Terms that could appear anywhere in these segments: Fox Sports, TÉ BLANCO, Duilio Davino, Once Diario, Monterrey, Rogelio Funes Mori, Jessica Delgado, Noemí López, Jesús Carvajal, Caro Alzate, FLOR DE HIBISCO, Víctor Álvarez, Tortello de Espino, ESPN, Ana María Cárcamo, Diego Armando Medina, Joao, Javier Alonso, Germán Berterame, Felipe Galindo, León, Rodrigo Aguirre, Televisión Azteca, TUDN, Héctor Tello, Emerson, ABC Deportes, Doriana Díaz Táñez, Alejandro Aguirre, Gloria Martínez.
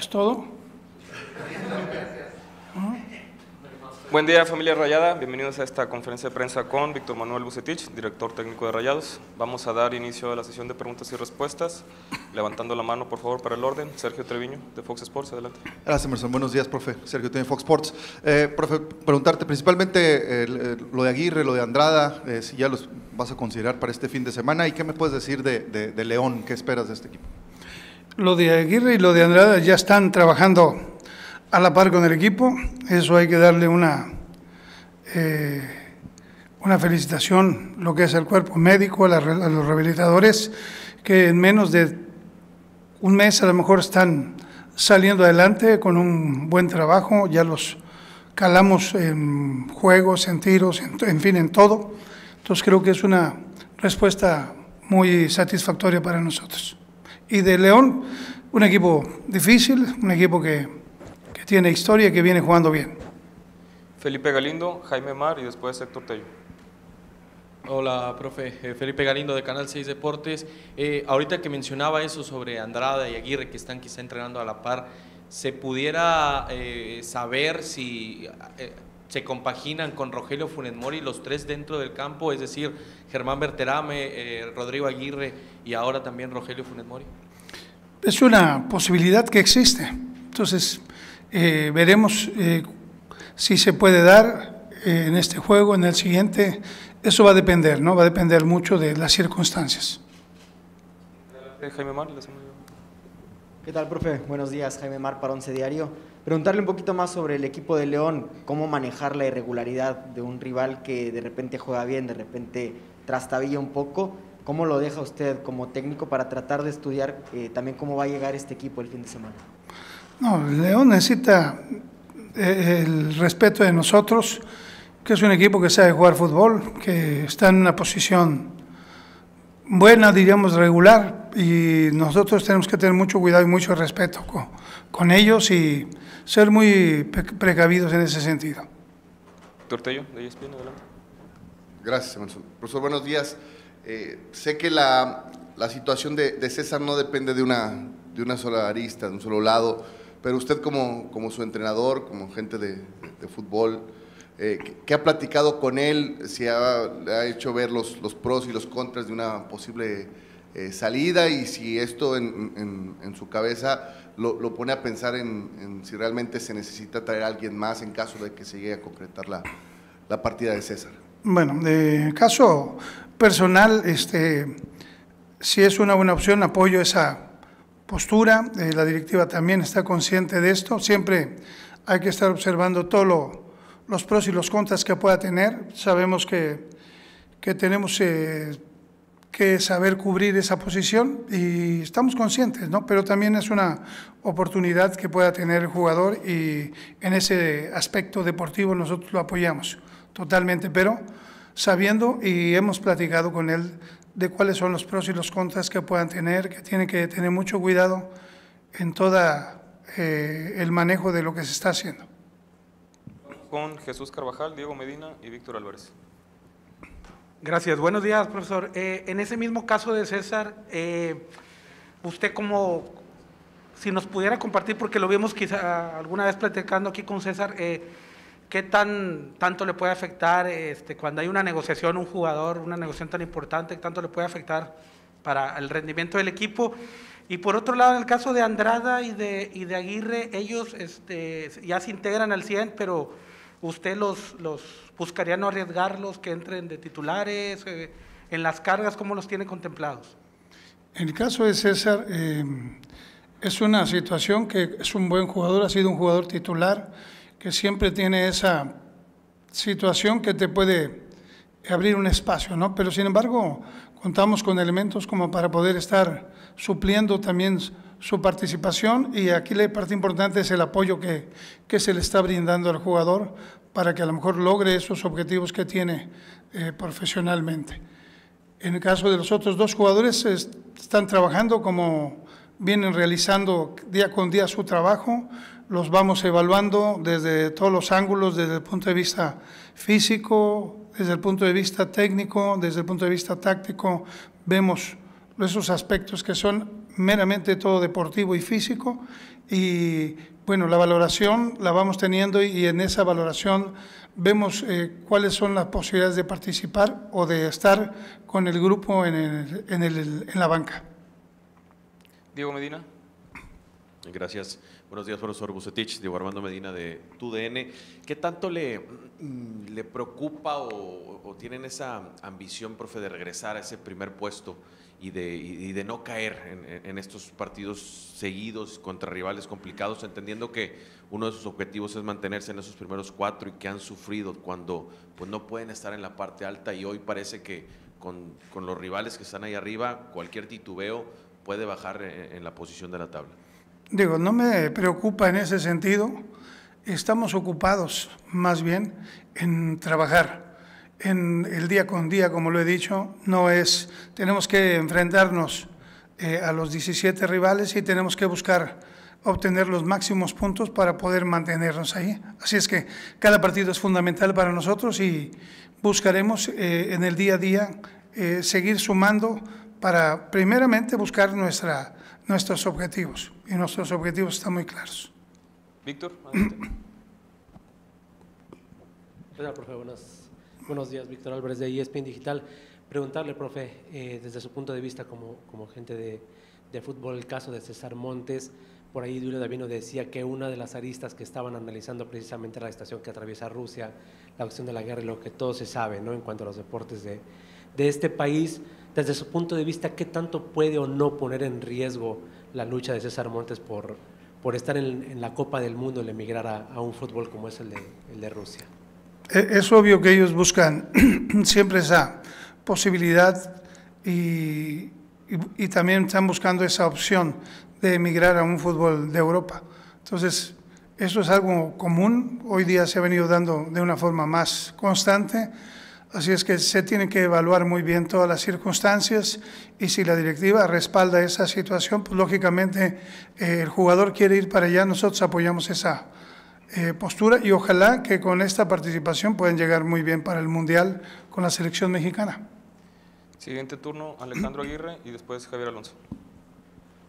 ¿Es todo? ¿Ah? Buen día, familia Rayada. Bienvenidos a esta conferencia de prensa con Víctor Manuel Bucetich, director técnico de Rayados. Vamos a dar inicio a la sesión de preguntas y respuestas. Levantando la mano, por favor, para el orden. Sergio Treviño, de Fox Sports. Adelante. Gracias, Emerson. Buenos días, profe. Sergio Treviño, Fox Sports. Profe, preguntarte principalmente lo de Aguirre, lo de Andrada, si ya los vas a considerar para este fin de semana. ¿Y qué me puedes decir de León? ¿Qué esperas de este equipo? Lo de Aguirre y lo de Andrada ya están trabajando a la par con el equipo. Eso hay que darle una felicitación, lo que es el cuerpo médico, a los rehabilitadores, que en menos de un mes a lo mejor están saliendo adelante con un buen trabajo. Ya los calamos en juegos, en tiros, en fin, en todo. Entonces creo que es una respuesta muy satisfactoria para nosotros. Y de León, un equipo difícil, un equipo que tiene historia y que viene jugando bien. Felipe Galindo, Jaime Mar y después Héctor Tello. Hola, profe. Felipe Galindo de Canal 6 Deportes. Ahorita que mencionaba eso sobre Andrada y Aguirre, que están quizá entrenando a la par, ¿se pudiera saber si se compaginan con Rogelio Funes Mori los tres dentro del campo? Es decir, Germán Berterame, Rodrigo Aguirre y ahora también Rogelio Funes Mori. Es una posibilidad que existe. Entonces, veremos si se puede dar en este juego, en el siguiente. Eso va a depender, ¿no? Va a depender mucho de las circunstancias. Jaime Mar. ¿Qué tal, profe? Buenos días, Jaime Mar para Once Diario. Preguntarle un poquito más sobre el equipo de León, cómo manejar la irregularidad de un rival que de repente juega bien, de repente trastabilla un poco. ¿Cómo lo deja usted como técnico para tratar de estudiar también cómo va a llegar este equipo el fin de semana? No, León necesita el respeto de nosotros, que es un equipo que sabe jugar fútbol, que está en una posición buena, diríamos regular, y nosotros tenemos que tener mucho cuidado y mucho respeto con ellos y ser muy precavidos en ese sentido. Tortello de Espino, adelante. Gracias, Emerson. Profesor, buenos días. Sé que la situación de César no depende de una sola arista, de un solo lado, pero usted como su entrenador, como gente de fútbol, ¿qué ha platicado con él? Si ha hecho ver los pros y los contras de una posible salida, y si esto en su cabeza lo pone a pensar en si realmente se necesita traer a alguien más en caso de que se llegue a concretar la partida de César. Bueno, de caso personal, si es una buena opción, apoyo esa postura. La directiva también está consciente de esto. Siempre hay que estar observando todo los pros y los contras que pueda tener. Sabemos que tenemos que saber cubrir esa posición y estamos conscientes, ¿no? Pero también es una oportunidad que pueda tener el jugador y en ese aspecto deportivo nosotros lo apoyamos totalmente, pero sabiendo, y hemos platicado con él de cuáles son los pros y los contras que puedan tener, que tienen que tener mucho cuidado en todo el manejo de lo que se está haciendo. Con Jesús Carvajal, Diego Medina y Víctor Álvarez. Gracias. Buenos días, profesor. En ese mismo caso de César, usted si nos pudiera compartir, porque lo vimos quizá alguna vez platicando aquí con César, ¿qué tanto le puede afectar cuando hay una negociación, un jugador, una negociación tan importante, tanto le puede afectar para el rendimiento del equipo? Y por otro lado, en el caso de Andrada y de Aguirre, ellos ya se integran al 100, pero usted los buscaría no arriesgarlos, que entren de titulares, en las cargas, ¿cómo los tiene contemplados? En el caso de César, es una situación que es un buen jugador, ha sido un jugador titular, que siempre tiene esa situación que te puede abrir un espacio, ¿no? Pero sin embargo, contamos con elementos como para poder estar supliendo también su participación, y aquí la parte importante es el apoyo que se le está brindando al jugador para que a lo mejor logre esos objetivos que tiene profesionalmente. En el caso de los otros dos jugadores, están trabajando como vienen realizando día con día su trabajo. Los vamos evaluando desde todos los ángulos, desde el punto de vista físico, desde el punto de vista técnico, desde el punto de vista táctico. Vemos esos aspectos que son meramente todo deportivo y físico, y bueno, la valoración la vamos teniendo y en esa valoración vemos cuáles son las posibilidades de participar o de estar con el grupo en la banca. Diego Medina. Gracias. Buenos días, profesor Bucetich. Diego Armando Medina de TUDN. ¿Qué tanto le preocupa o tienen esa ambición, profe, de regresar a ese primer puesto y de no caer en estos partidos seguidos contra rivales complicados, entendiendo que uno de sus objetivos es mantenerse en esos primeros cuatro y que han sufrido cuando pues, no pueden estar en la parte alta y hoy parece que con los rivales que están ahí arriba, cualquier titubeo puede bajar en la posición de la tabla? Digo, no me preocupa en ese sentido, estamos ocupados más bien en trabajar. En el día con día, como lo he dicho, tenemos que enfrentarnos a los 17 rivales y tenemos que buscar obtener los máximos puntos para poder mantenernos ahí. Así es que cada partido es fundamental para nosotros y buscaremos en el día a día seguir sumando para primeramente buscar nuestros objetivos. Y nuestros objetivos están muy claros. Víctor, adelante. Hola, profe, buenos días, Víctor Álvarez de ESPN Digital. Preguntarle, profe, desde su punto de vista como gente de fútbol, el caso de César Montes, por ahí Duilio Davino decía que una de las aristas que estaban analizando precisamente era la estación que atraviesa Rusia, la cuestión de la guerra y lo que todo se sabe, ¿no?, en cuanto a los deportes de este país. Desde su punto de vista, ¿qué tanto puede o no poner en riesgo la lucha de César Montes por estar en la Copa del Mundo, el emigrar a un fútbol como es el de Rusia? Es obvio que ellos buscan siempre esa posibilidad y también están buscando esa opción de emigrar a un fútbol de Europa. Entonces, eso es algo común, hoy día se ha venido dando de una forma más constante, así es que se tienen que evaluar muy bien todas las circunstancias y si la directiva respalda esa situación, pues lógicamente el jugador quiere ir para allá, nosotros apoyamos esa postura y ojalá que con esta participación puedan llegar muy bien para el Mundial con la selección mexicana. Siguiente turno, Alejandro Aguirre y después Javier Alonso.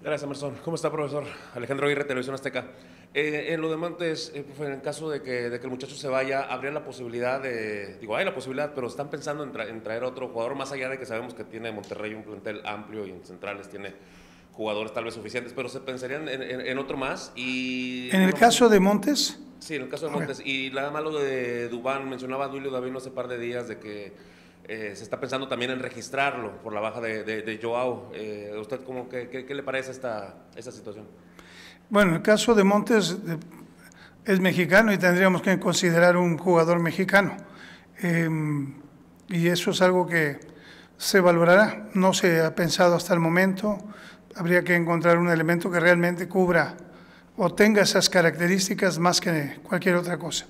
Gracias, Emerson. ¿Cómo está, profesor? Alejandro Aguirre, Televisión Azteca. En lo de Montes, en el caso de que el muchacho se vaya, ¿habría la posibilidad de… digo, hay la posibilidad, pero están pensando en traer otro jugador, más allá de que sabemos que tiene Monterrey un plantel amplio y en centrales tiene… jugadores tal vez suficientes, pero se pensarían en otro más y… ¿En el caso de Montes? Sí, en el caso de Montes. Okay. Y nada malo de Dubán, mencionaba a Duilio Davino hace par de días de que se está pensando también en registrarlo por la baja de Joao. ¿Usted cómo, qué le parece esta situación? Bueno, el caso de Montes es mexicano y tendríamos que considerar un jugador mexicano. Y eso es algo que se valorará, no se ha pensado hasta el momento. Habría que encontrar un elemento que realmente cubra o tenga esas características más que cualquier otra cosa.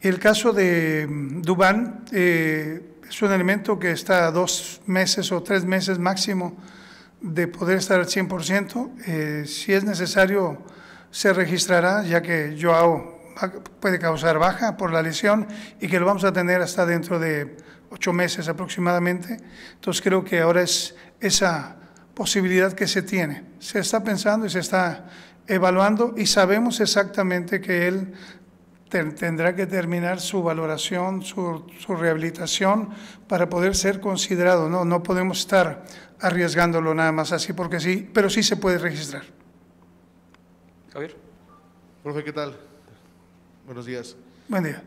El caso de Dubán es un elemento que está a 2 meses o 3 meses máximo de poder estar al 100%. Si es necesario, se registrará, ya que Joao puede causar baja por la lesión y que lo vamos a tener hasta dentro de 8 meses aproximadamente. Entonces creo que ahora es esa posibilidad que se tiene, se está pensando y se está evaluando y sabemos exactamente que él tendrá que terminar su valoración, su rehabilitación para poder ser considerado, no podemos estar arriesgándolo nada más así porque sí, pero sí se puede registrar. Javier. Profe, ¿qué tal? Buenos días. Buen día.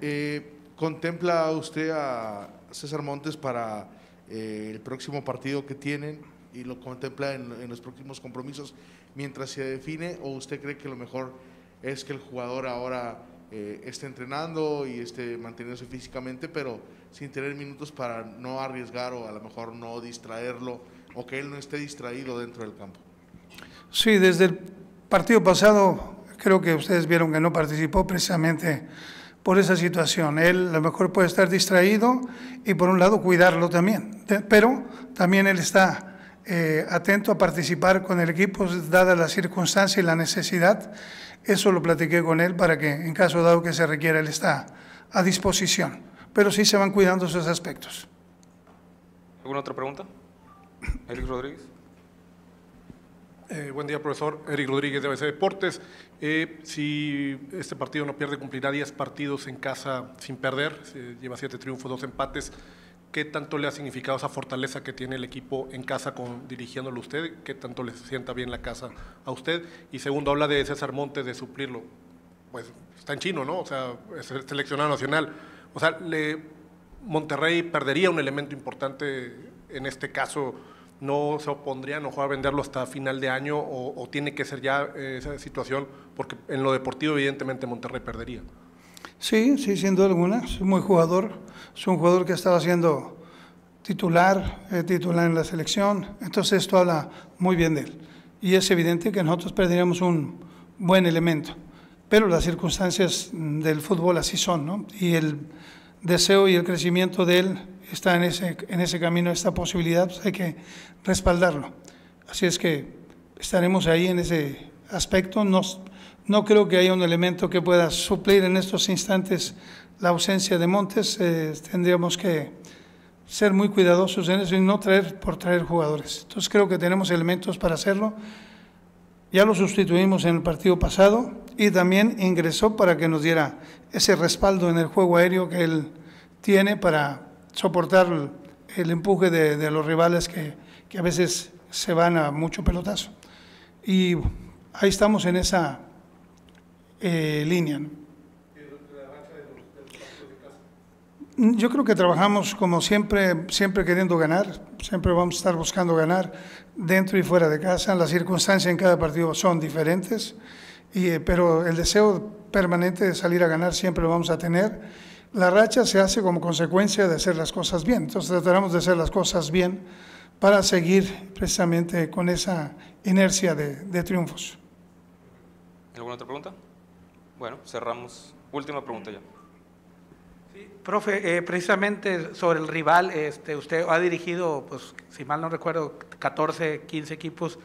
¿Contempla usted a César Montes para el próximo partido que tienen? Y lo contempla en los próximos compromisos mientras se define, o usted cree que lo mejor es que el jugador ahora esté entrenando y esté manteniéndose físicamente pero sin tener minutos para no arriesgar o a lo mejor no distraerlo o que él no esté distraído dentro del campo? Sí, desde el partido pasado creo que ustedes vieron que no participó precisamente por esa situación. Él a lo mejor puede estar distraído y por un lado cuidarlo también, pero también él está atento a participar con el equipo dada la circunstancia y la necesidad. Eso lo platiqué con él para que en caso dado que se requiera él está a disposición, pero sí se van cuidando esos aspectos. ¿Alguna otra pregunta? Eric Rodríguez. Buen día, profesor. Eric Rodríguez, de ABC Deportes. Si este partido no pierde, cumplirá 10 partidos en casa sin perder. Lleva 7 triunfos, 2 empates. ¿Qué tanto le ha significado esa fortaleza que tiene el equipo en casa dirigiéndolo usted? ¿Qué tanto le sienta bien la casa a usted? Y segundo, habla de César Montes, de suplirlo. Pues está en chino, ¿no? O sea, es el seleccionado nacional. O sea, Monterrey perdería un elemento importante en este caso. ¿No se opondría a no jugar a venderlo hasta final de año o tiene que ser ya esa situación? Porque en lo deportivo evidentemente Monterrey perdería. Sí, sí, sin duda alguna. Es un buen jugador. Es un jugador que estaba siendo titular en la selección. Entonces esto habla muy bien de él. Y es evidente que nosotros perderíamos un buen elemento. Pero las circunstancias del fútbol así son, ¿no? Y el deseo y el crecimiento de él está en ese camino, esta posibilidad, pues hay que respaldarlo. Así es que estaremos ahí en ese aspecto. No creo que haya un elemento que pueda suplir en estos instantes la ausencia de Montes. Tendríamos que ser muy cuidadosos en eso y no traer jugadores. Entonces creo que tenemos elementos para hacerlo. Ya lo sustituimos en el partido pasado y también ingresó para que nos diera ese respaldo en el juego aéreo que él tiene para soportar el empuje de los rivales que a veces se van a mucho pelotazo. Y ahí estamos en esa línea. Yo creo que trabajamos como siempre queriendo ganar, siempre vamos a estar buscando ganar dentro y fuera de casa. Las circunstancias en cada partido son diferentes, pero el deseo permanente de salir a ganar siempre lo vamos a tener. La racha se hace como consecuencia de hacer las cosas bien, entonces trataremos de hacer las cosas bien para seguir precisamente con esa inercia de triunfos. ¿Alguna otra pregunta? Bueno, cerramos. Última pregunta ya. Profe, precisamente sobre el rival, usted ha dirigido, pues, si mal no recuerdo, 14, 15 equipos.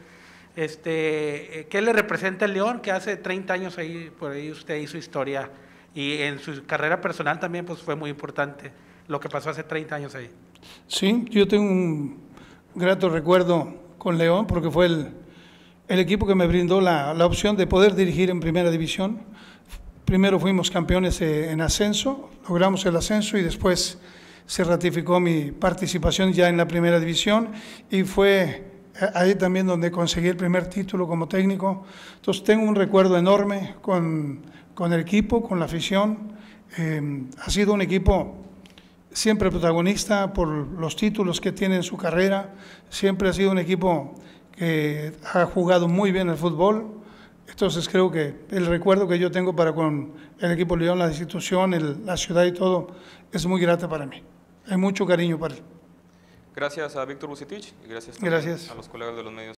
¿Qué le representa el León? Que hace 30 años ahí, por ahí usted hizo historia y en su carrera personal también, pues, fue muy importante lo que pasó hace 30 años ahí. Sí, yo tengo un grato recuerdo con León porque fue el equipo que me brindó la opción de poder dirigir en primera división. Primero fuimos campeones en ascenso, logramos el ascenso y después se ratificó mi participación ya en la primera división y fue ahí también donde conseguí el primer título como técnico. Entonces tengo un recuerdo enorme con el equipo, con la afición. Ha sido un equipo siempre protagonista por los títulos que tiene en su carrera, siempre ha sido un equipo que ha jugado muy bien el fútbol. Entonces creo que el recuerdo que yo tengo para con el equipo León, la institución, la ciudad y todo, es muy grata para mí. Hay mucho cariño para él. Gracias a Víctor Bucetich y gracias a los colegas de los medios.